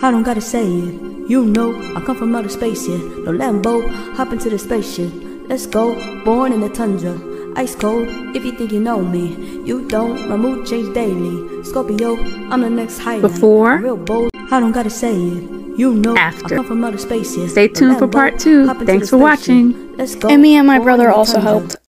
I don't gotta say it. You know, I come from outer space here. No Lambo, hop into the spaceship. Let's go, born in the tundra. Ice cold, if you think you know me. You don't, my mood change daily. Scorpio, I'm the next highlight. Before, real bold, I don't gotta say it. You know, after. I come from outer space here. Stay tuned for part 2. Thanks for watching. Let's go. Emmy and my brother also helped.